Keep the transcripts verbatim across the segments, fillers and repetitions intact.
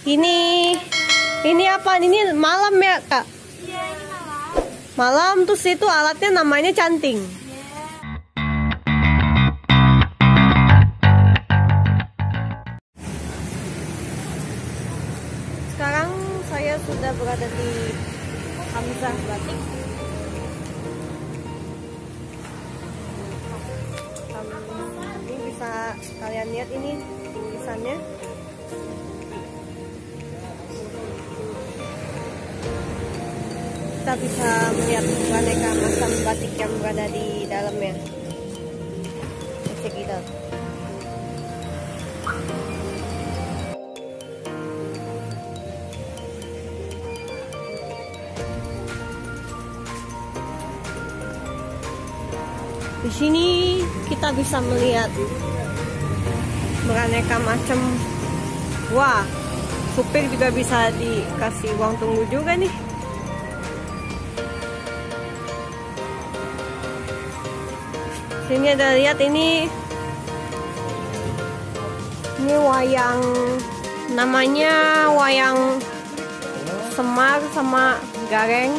Ini ini apa? Ini malam ya, Kak? Iya, ini malam. Malam terus itu alatnya namanya canting. Sekarang saya sudah berada di Hamzah Batik. Ini bisa kalian lihat ini tulisannya. Kita bisa melihat aneka macam batik yang berada di dalamnya. Cek kita. Di sini kita bisa melihat beraneka macam. Wah, supir juga bisa dikasih uang tunggu juga nih. Sini ada, lihat ini ini wayang, namanya wayang Semar sama Gareng.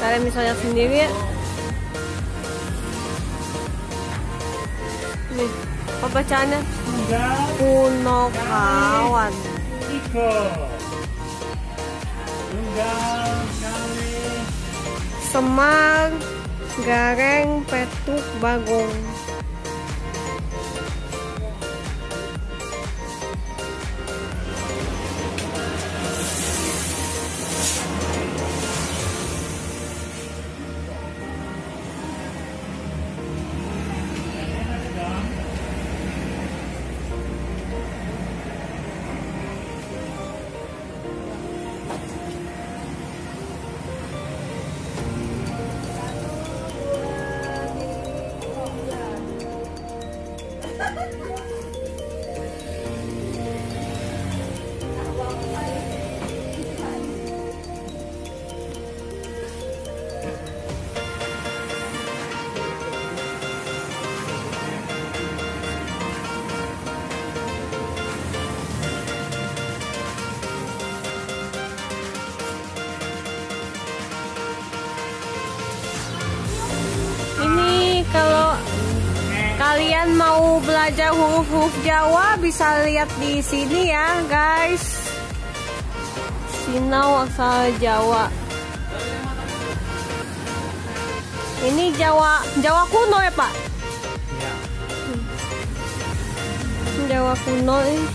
Kalian bisa lihat sendiri ya. Nih, apa bacaannya? Punokawan. Semar, Gareng, Petuk, Bagong. Kalian mau belajar huruf-huruf Jawa bisa lihat di sini ya, guys. Sinawasa Jawa. Ini Jawa, Jawa kuno ya, Pak? Ya. Jawa kuno ini.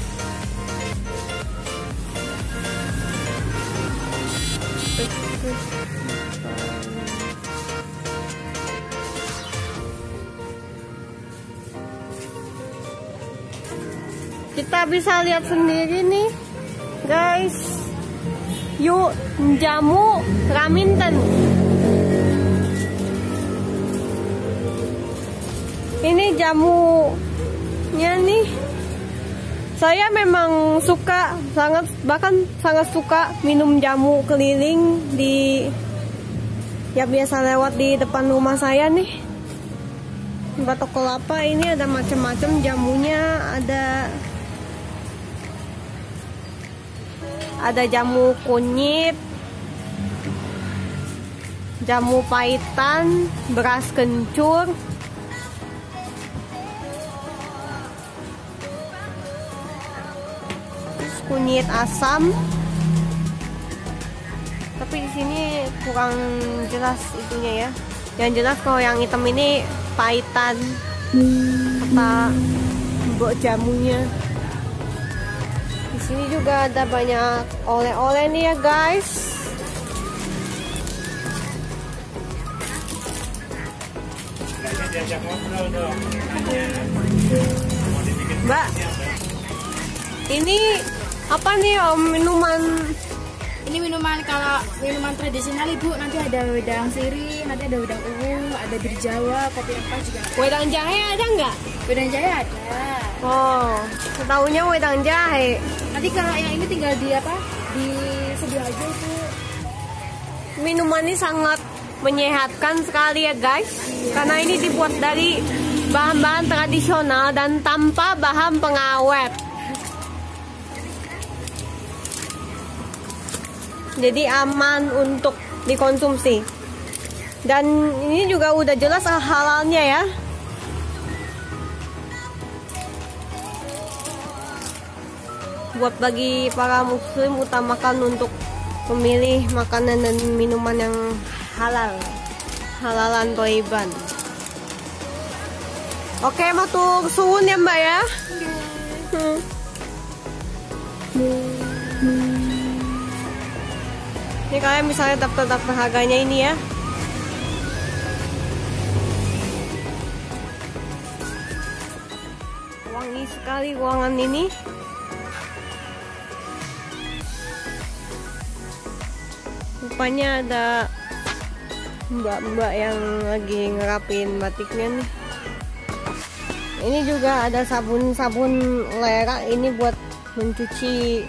Kita bisa lihat sendiri nih, guys. Yuk, jamu Raminten. Ini jamunya nih. Saya memang suka sangat, bahkan sangat suka minum jamu keliling di, ya biasa lewat di depan rumah saya nih. Batok kelapa ini ada macam-macam jamunya, ada. Ada jamu kunyit, jamu paitan, beras kencur. Terus kunyit asam. Tapi di sini kurang jelas itunya ya. Yang jelas kalau yang hitam ini paitan atau mbok jamunya. Di sini juga ada banyak oleh-oleh nih ya, guys. Mbak, ini apa nih, Om, minuman? Ini minuman, kalau minuman tradisional Ibu, nanti ada wedang siri, nanti ada wedang ungu, ada bir Jawa, kopi apa juga. Wedang jahe ada nggak? Wedang jahe ada. Oh, setahunya wedang jahe. Nanti kalau yang ini tinggal di apa? Di sebelah aja itu. Minuman ini sangat menyehatkan sekali ya, guys. Iya. Karena ini dibuat dari bahan-bahan tradisional dan tanpa bahan pengawet. jadi aman untuk dikonsumsi. Dan ini juga udah jelas halalnya ya. Buat bagi para muslim, utamakan untuk memilih makanan dan minuman yang halal, halalan toiban. Oke, matur suwun ya mbak ya. Hmm. Ini kalian misalnya daftar-daftar harganya ini ya. Wangi sekali ruangan ini. Rupanya ada mbak-mbak yang lagi ngerapin batiknya nih. Ini juga ada sabun-sabun lerak, ini buat mencuci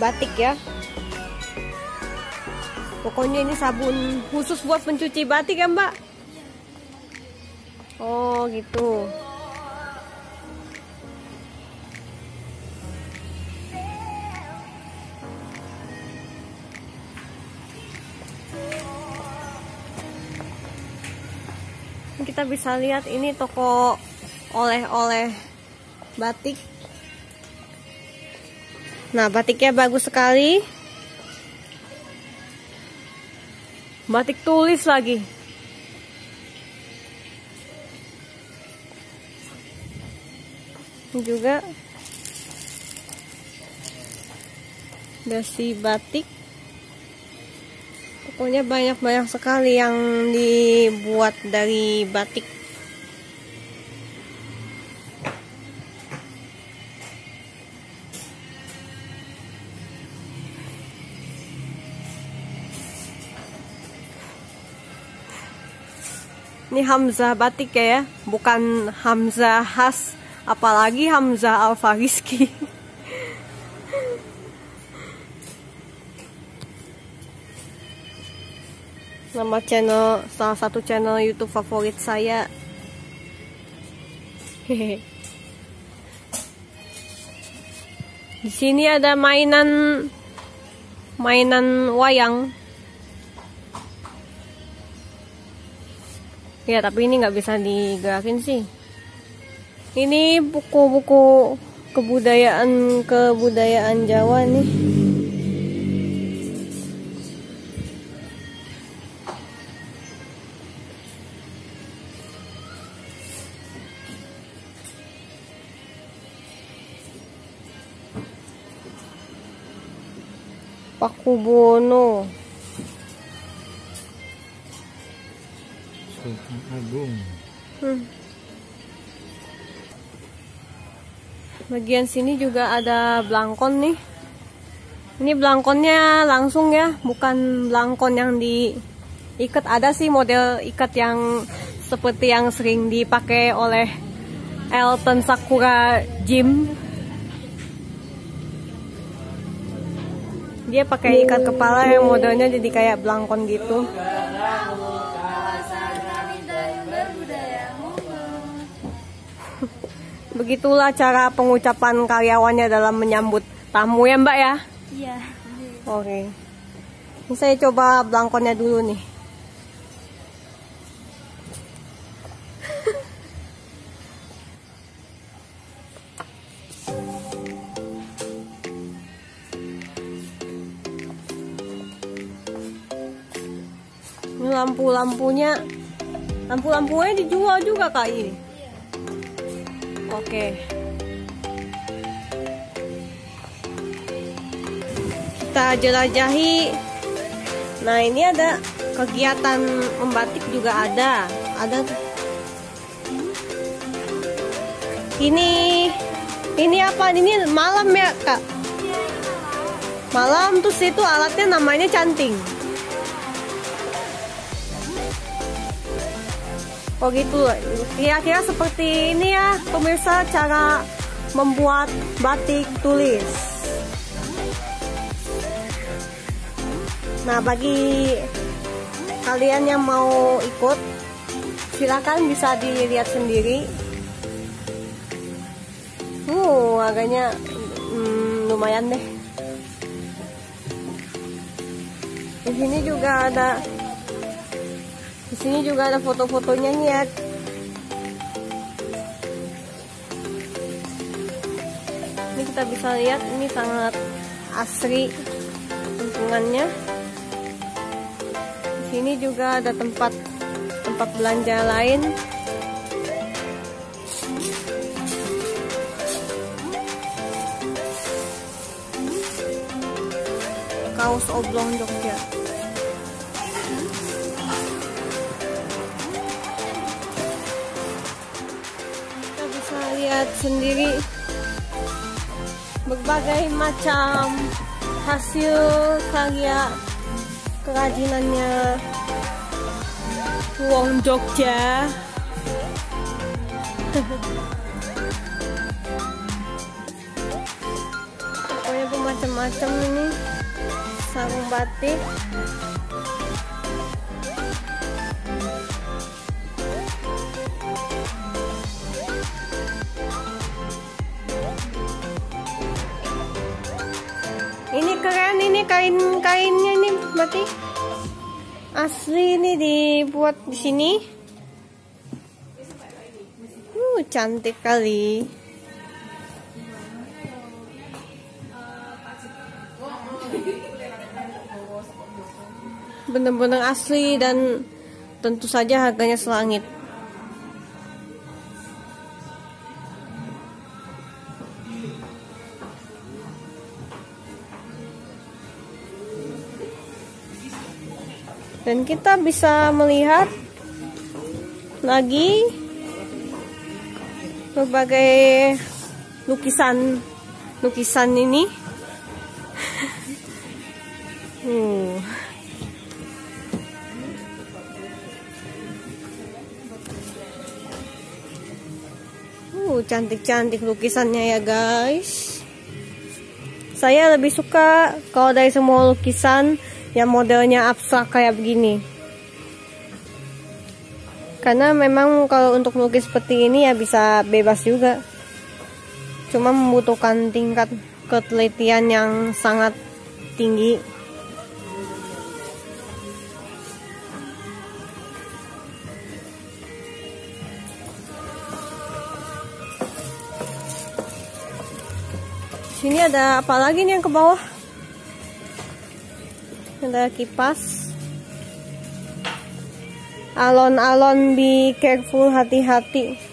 batik ya. Pokoknya ini sabun khusus buat mencuci batik ya mbak? Oh gitu. Kita bisa lihat ini toko oleh-oleh batik. Nah, batiknya bagus sekali. Batik tulis lagi. Ini juga dasi batik. Pokoknya banyak-banyak sekali yang dibuat dari batik. Ini Hamzah Batik ya, bukan Hamzah Has, apalagi Hamzah Al-Fariski. Nama channel, salah satu channel YouTube favorit saya. Di sini ada mainan mainan wayang. Ya, tapi ini nggak bisa digerakin sih. Ini buku-buku kebudayaan kebudayaan Jawa nih. Pakubono. Agung. Hmm. Bagian sini juga ada blangkon nih. Ini blangkonnya langsung ya, bukan blangkon yang diikat. Ada sih model ikat yang seperti yang sering dipakai oleh Elton Sakura Jim. Dia pakai ikat kepala yang modelnya jadi kayak blangkon gitu. Begitulah cara pengucapan karyawannya dalam menyambut tamu ya mbak ya? Iya. Oke. Ini saya coba blangkonnya dulu nih. Ini lampu-lampunya, lampu-lampunya dijual juga kak ini. Oke, kita jelajahi. Nah, ini ada kegiatan membatik juga ada. Ada. Ini, ini apa? Ini malam ya kak? Malam, terus itu alatnya namanya canting. Oh gitu, kira-kira seperti ini ya pemirsa cara membuat batik tulis. Nah, bagi kalian yang mau ikut silakan, bisa dilihat sendiri. Uh, harganya hmm, lumayan deh. Di sini juga ada, di sini juga ada foto-fotonya nih ya. Ini kita bisa lihat, ini sangat asri lingkungannya. Di sini juga ada tempat tempat belanja lain. Kaos oblong Jogja. Kita bisa lihat sendiri berbagai macam hasil karya kerajinannya wong Jogja. Pokoknya bermacam-macam ini. Sarung batik, ini keren, ini kain-kainnya ini batik asli, ini dibuat di sini. Uh, cantik kali. Benar-benar asli dan tentu saja harganya selangit. Dan kita bisa melihat lagi berbagai lukisan lukisan ini. uh. Cantik-cantik lukisannya ya guys. Saya lebih suka kalau dari semua lukisan yang modelnya abstrak kayak begini, karena memang kalau untuk lukis seperti ini ya bisa bebas juga, cuma membutuhkan tingkat ketelitian yang sangat tinggi. Ini ada apa lagi nih yang ke bawah? Ada kipas. Alon-alon, be careful, hati-hati.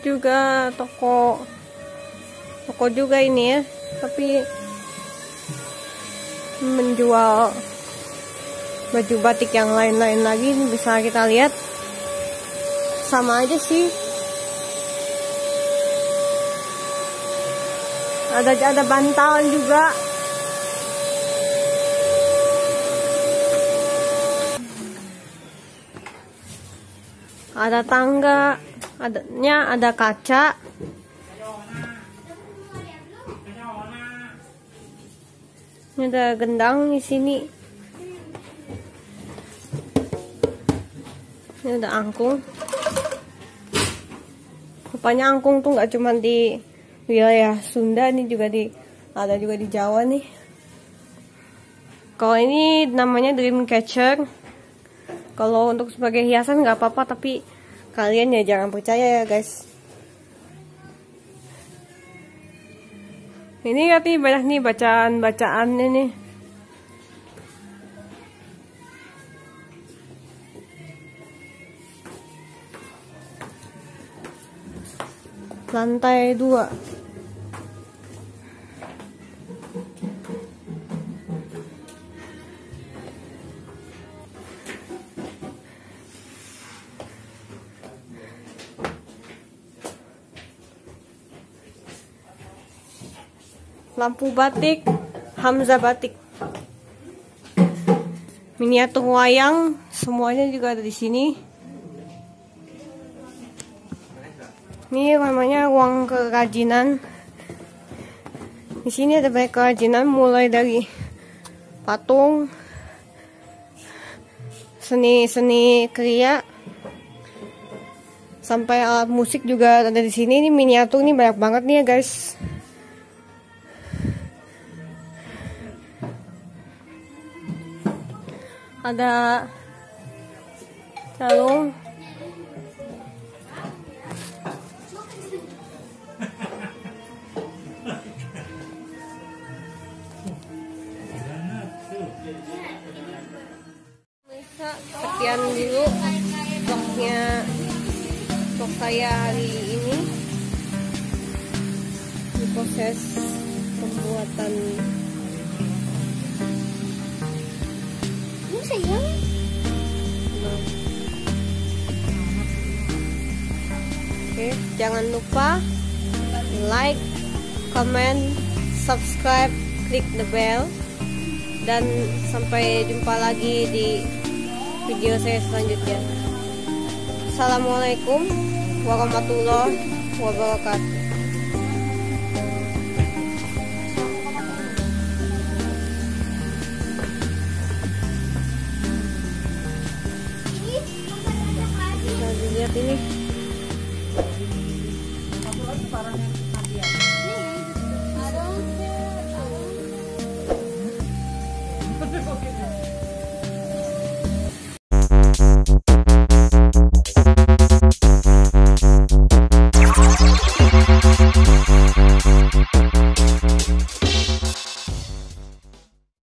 Juga toko toko juga ini ya, tapi menjual baju batik yang lain-lain lagi. Ini bisa kita lihat, sama aja sih, ada ada bantal juga. Ada tangga, adanya ada kaca. Ini ada gendang di sini. Ini ada angkung. Rupanya angkung tuh nggak cuma di wilayah Sunda, ini juga di ada juga di Jawa nih. Kalau ini namanya Dream Catcher. Kalau untuk sebagai hiasan nggak apa-apa, tapi kalian ya jangan percaya ya guys. Ini lihat nih, banyak nih bacaan-bacaan ini. Lantai dua. Lampu batik Hamzah Batik, miniatur wayang, semuanya juga ada di sini. Ini namanya ruang kerajinan. Di sini ada banyak kerajinan mulai dari patung, seni-seni kriya, sampai alat musik juga ada di sini. Ini miniatur nih banyak banget nih ya guys. Ada calung. Sekian dulu vlognya vlog saya hari ini, di proses pembuatan ini sayang. Nah. Oke, jangan lupa like, comment, subscribe, klik the bell, dan sampai jumpa lagi di video saya selanjutnya. Assalamualaikum warahmatullahi wabarakatuh. Nah, dilihat ini. Ini.